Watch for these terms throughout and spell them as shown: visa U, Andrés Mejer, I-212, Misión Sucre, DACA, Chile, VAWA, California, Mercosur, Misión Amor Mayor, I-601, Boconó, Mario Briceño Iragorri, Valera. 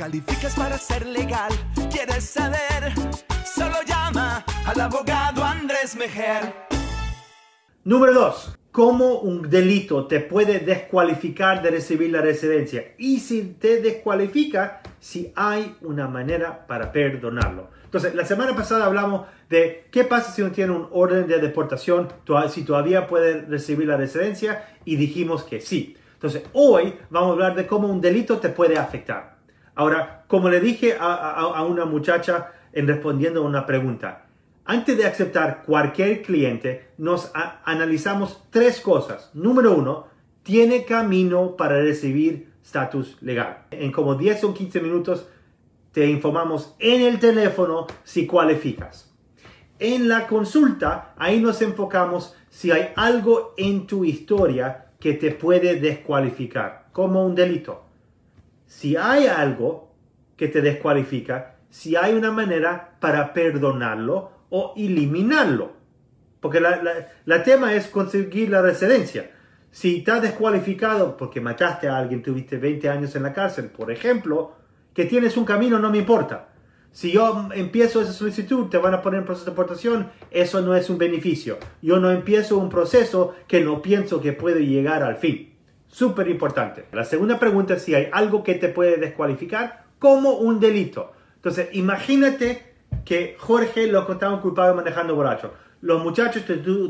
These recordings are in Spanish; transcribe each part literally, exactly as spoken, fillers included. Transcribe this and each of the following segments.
calificas para ser legal. ¿Quieres saber? Solo llama al abogado Andrés Mejer. Número dos. ¿Cómo un delito te puede descualificar de recibir la residencia? Y si te descualifica, si hay una manera para perdonarlo. Entonces, la semana pasada hablamos de qué pasa si uno tiene un orden de deportación, si todavía puede recibir la residencia, y dijimos que sí. Entonces, hoy vamos a hablar de cómo un delito te puede afectar. Ahora, como le dije a, a, a una muchacha en respondiendo a una pregunta, antes de aceptar cualquier cliente, nos analizamos tres cosas. Número uno, tiene camino para recibir estatus legal. En como diez o quince minutos te informamos en el teléfono si cualificas. En la consulta, ahí nos enfocamos si hay algo en tu historia que te puede descualificar, como un delito. Si hay algo que te descualifica, si hay una manera para perdonarlo o eliminarlo, porque la, la, la tema es conseguir la residencia. Si estás descualificado porque mataste a alguien, tuviste veinte años en la cárcel, por ejemplo, que tienes un camino, no me importa. Si yo empiezo esa solicitud, te van a poner en proceso de deportación, eso no es un beneficio. Yo no empiezo un proceso que no pienso que puede llegar al fin. Súper importante. La segunda pregunta es si hay algo que te puede descualificar como un delito. Entonces, imagínate que Jorge lo encontraron culpable manejando borracho. Los muchachos,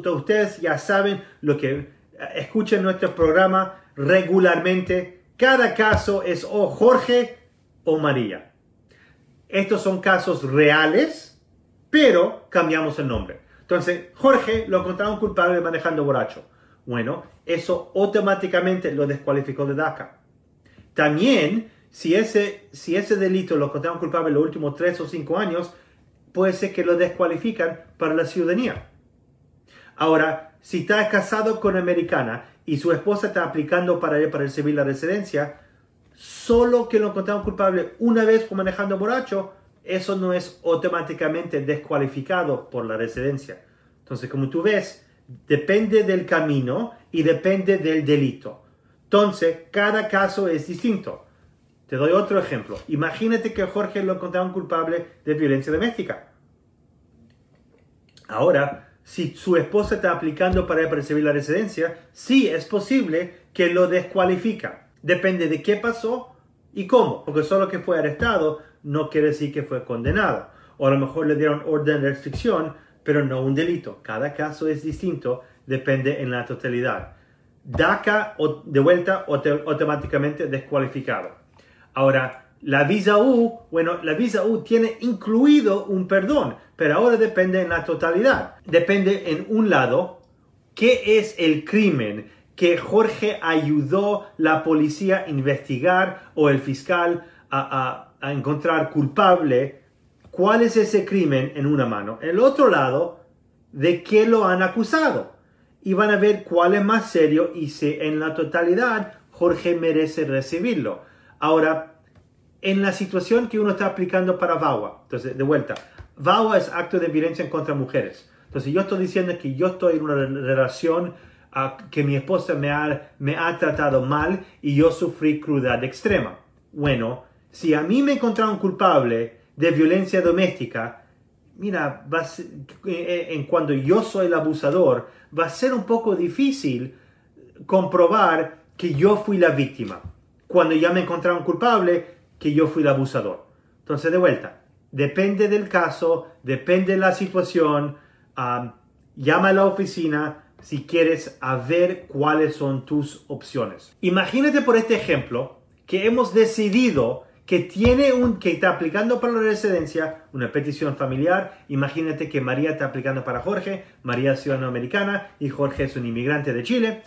ustedes ya saben, lo que escuchan nuestro programa regularmente, cada caso es o Jorge o María. Estos son casos reales, pero cambiamos el nombre. Entonces, Jorge lo encontraron culpable manejando borracho. Bueno, eso automáticamente lo descualificó de DACA. También, si ese, si ese delito lo encontraron culpable en los últimos tres o cinco años, puede ser que lo descualifican para la ciudadanía. Ahora, si está casado con americana y su esposa está aplicando para él para recibir la residencia, solo que lo encontraron culpable una vez por manejando borracho, eso no es automáticamente descualificado por la residencia. Entonces, como tú ves, depende del camino y depende del delito. Entonces, cada caso es distinto. Te doy otro ejemplo. Imagínate que Jorge lo encontraron culpable de violencia doméstica. Ahora, si su esposa está aplicando para recibir la residencia, sí es posible que lo descualifica. Depende de qué pasó y cómo. Porque solo que fue arrestado no quiere decir que fue condenado. O a lo mejor le dieron orden de restricción, pero no un delito. Cada caso es distinto, depende en la totalidad. DACA, de vuelta, automáticamente descualificado. Ahora, la visa U, bueno, la visa U tiene incluido un perdón, pero ahora depende en la totalidad. Depende en un lado, ¿qué es el crimen que Jorge ayudó la policía a investigar o el fiscal a, a, a encontrar culpable? ¿Cuál es ese crimen en una mano? El otro lado, ¿de qué lo han acusado? Y van a ver cuál es más serio y si en la totalidad Jorge merece recibirlo. Ahora, en la situación que uno está aplicando para VAWA, entonces, de vuelta, VAWA es acto de violencia contra mujeres. Entonces, yo estoy diciendo que yo estoy en una relación uh, que mi esposa me ha, me ha tratado mal y yo sufrí crueldad extrema. Bueno, si a mí me encontraron culpable de violencia doméstica, mira, va a ser, en cuando yo soy el abusador, va a ser un poco difícil comprobar que yo fui la víctima, cuando ya me encontraron culpable, que yo fui el abusador. Entonces, de vuelta, depende del caso, depende de la situación, uh, llama a la oficina si quieres a ver cuáles son tus opciones. Imagínate por este ejemplo que hemos decidido que tiene un, que está aplicando para la residencia, una petición familiar. Imagínate que María está aplicando para Jorge, María es ciudadana americana y Jorge es un inmigrante de Chile.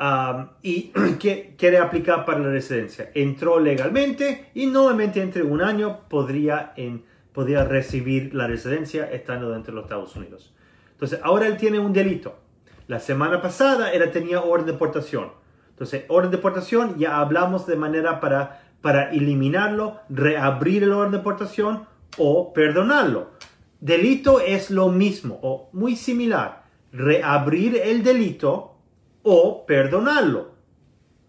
Um, y que quiere aplicar para la residencia. Entró legalmente y nuevamente entre un año podría, en, podría recibir la residencia estando dentro de los Estados Unidos. Entonces, ahora él tiene un delito. La semana pasada él tenía orden de deportación. Entonces, orden de deportación, ya hablamos de manera para, para eliminarlo, reabrir el orden de deportación o perdonarlo. Delito es lo mismo o muy similar. Reabrir el delito o perdonarlo.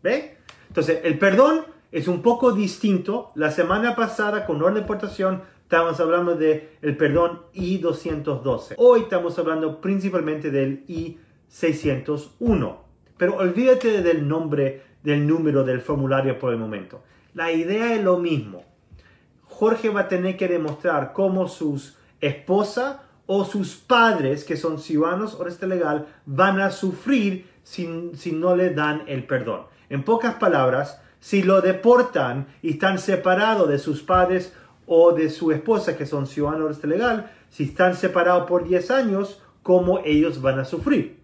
¿Ve? Entonces, el perdón es un poco distinto. La semana pasada con orden de deportación estamos hablando del perdón I doscientos doce. Hoy estamos hablando principalmente del I seiscientos uno. Pero olvídate del nombre, del número, del formulario por el momento. La idea es lo mismo. Jorge va a tener que demostrar cómo sus esposa o sus padres, que son ciudadanos o residente legal, van a sufrir si, si no le dan el perdón. En pocas palabras, si lo deportan y están separados de sus padres o de su esposa, que son ciudadanos o residente legal, si están separados por diez años, ¿cómo ellos van a sufrir?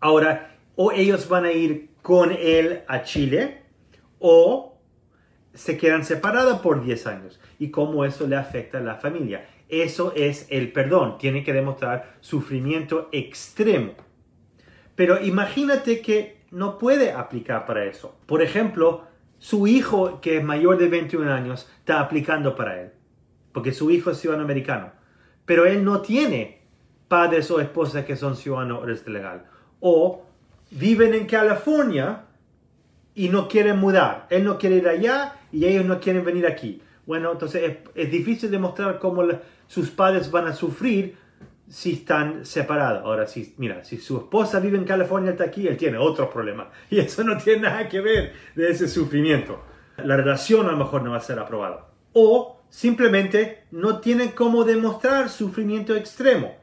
Ahora, o ellos van a ir con él a Chile, o se quedan separadas por diez años. ¿Y cómo eso le afecta a la familia? Eso es el perdón. Tiene que demostrar sufrimiento extremo. Pero imagínate que no puede aplicar para eso. Por ejemplo, su hijo, que es mayor de veintiún años, está aplicando para él, porque su hijo es ciudadano americano. Pero él no tiene padres o esposas que son ciudadanos o residente legal. O viven en California y no quieren mudar. Él no quiere ir allá y ellos no quieren venir aquí. Bueno, entonces es, es difícil demostrar cómo la, sus padres van a sufrir si están separados. Ahora, si, mira, si su esposa vive en California y está aquí, él tiene otros problemas. Y eso no tiene nada que ver de ese sufrimiento. La relación a lo mejor no va a ser aprobada. O simplemente no tienen cómo demostrar sufrimiento extremo.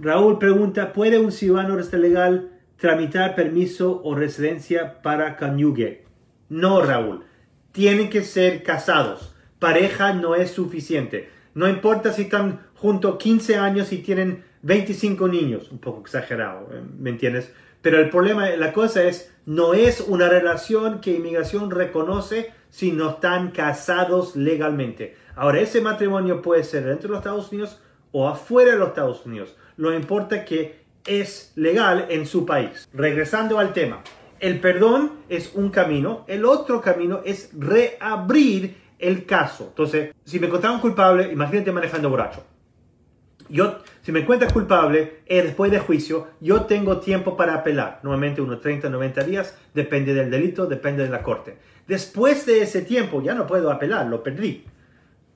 Raúl pregunta, ¿puede un ciudadano legal tramitar permiso o residencia para cónyuge? No, Raúl. Tienen que ser casados. Pareja no es suficiente. No importa si están juntos quince años y tienen veinticinco niños. Un poco exagerado, ¿me entiendes? Pero el problema, la cosa es, no es una relación que inmigración reconoce si no están casados legalmente. Ahora, ese matrimonio puede ser dentro de los Estados Unidos o afuera de los Estados Unidos. Lo importa que es legal en su país. Regresando al tema, el perdón es un camino, el otro camino es reabrir el caso. Entonces, si me encontraron culpable, imagínate manejando borracho. Yo, si me encuentras culpable, eh, después de juicio, yo tengo tiempo para apelar. Normalmente unos treinta, noventa días, depende del delito, depende de la corte. Después de ese tiempo, ya no puedo apelar, lo perdí.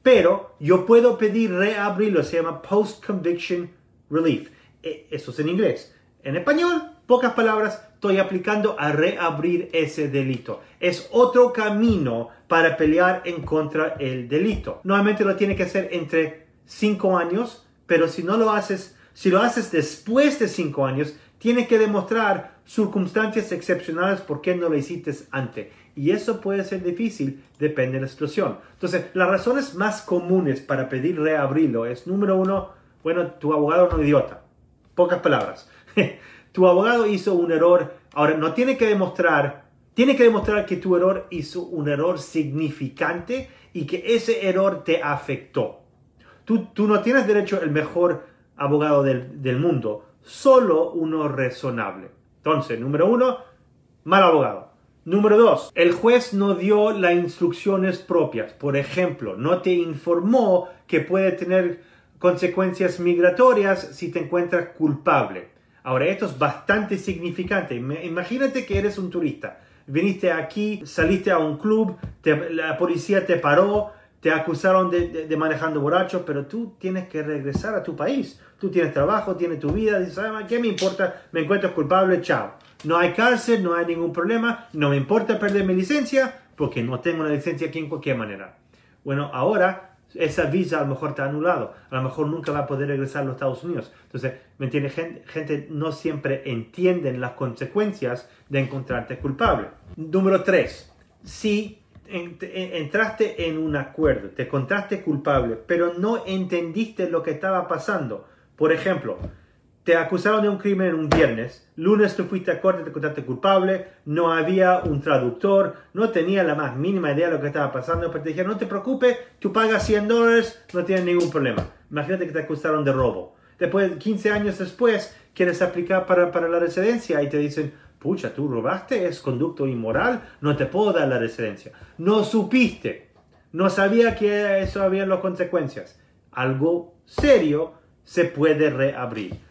Pero yo puedo pedir reabrirlo, se llama post-conviction relief. Eso es en inglés. En español, pocas palabras, estoy aplicando a reabrir ese delito. Es otro camino para pelear en contra del delito. Normalmente lo tiene que hacer entre cinco años, pero si no lo haces, si lo haces después de cinco años, tienes que demostrar circunstancias excepcionales por qué no lo hiciste antes. Y eso puede ser difícil, depende de la situación. Entonces, las razones más comunes para pedir reabrirlo es, número uno, bueno, tu abogado no es idiota. Pocas palabras. Tu abogado hizo un error. Ahora, no tiene que demostrar, tiene que demostrar que tu error hizo un error significante y que ese error te afectó. Tú, tú no tienes derecho al mejor abogado del, del mundo, solo uno razonable. Entonces, número uno, mal abogado. Número dos, el juez no dio las instrucciones propias. Por ejemplo, no te informó que puede tener consecuencias migratorias si te encuentras culpable. Ahora, esto es bastante significante. Imagínate que eres un turista. Viniste aquí, saliste a un club, te, la policía te paró, te acusaron de, de, de manejando borracho, pero tú tienes que regresar a tu país. Tú tienes trabajo, tienes tu vida, dices, ah, ¿qué me importa? Me encuentro culpable, chao. No hay cárcel, no hay ningún problema, no me importa perder mi licencia, porque no tengo una licencia aquí en cualquier manera. Bueno, ahora esa visa a lo mejor está anulado, a lo mejor nunca va a poder regresar a los Estados Unidos. Entonces, ¿me entiendes? Gente, gente no siempre entienden las consecuencias de encontrarte culpable. Número tres, si entraste en un acuerdo, te encontraste culpable, pero no entendiste lo que estaba pasando. Por ejemplo, te acusaron de un crimen un viernes, lunes te fuiste a corte, te encontraste culpable, no había un traductor, no tenía la más mínima idea de lo que estaba pasando, pero te dijeron, no te preocupes, tú pagas cien dólares, no tienes ningún problema. Imagínate que te acusaron de robo. Después, quince años después, quieres aplicar para, para la residencia y te dicen, pucha, tú robaste, es conducto inmoral, no te puedo dar la residencia. No supiste, no sabía que eso había las consecuencias. Algo serio se puede reabrir.